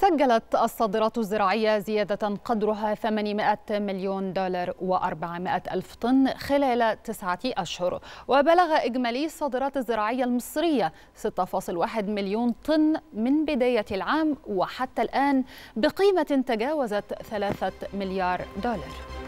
سجلت الصادرات الزراعية زيادة قدرها 800 مليون دولار و400 ألف طن خلال 9 أشهر، وبلغ إجمالي الصادرات الزراعية المصرية 6.1 مليون طن من بداية العام وحتى الآن بقيمة تجاوزت 3 مليار دولار.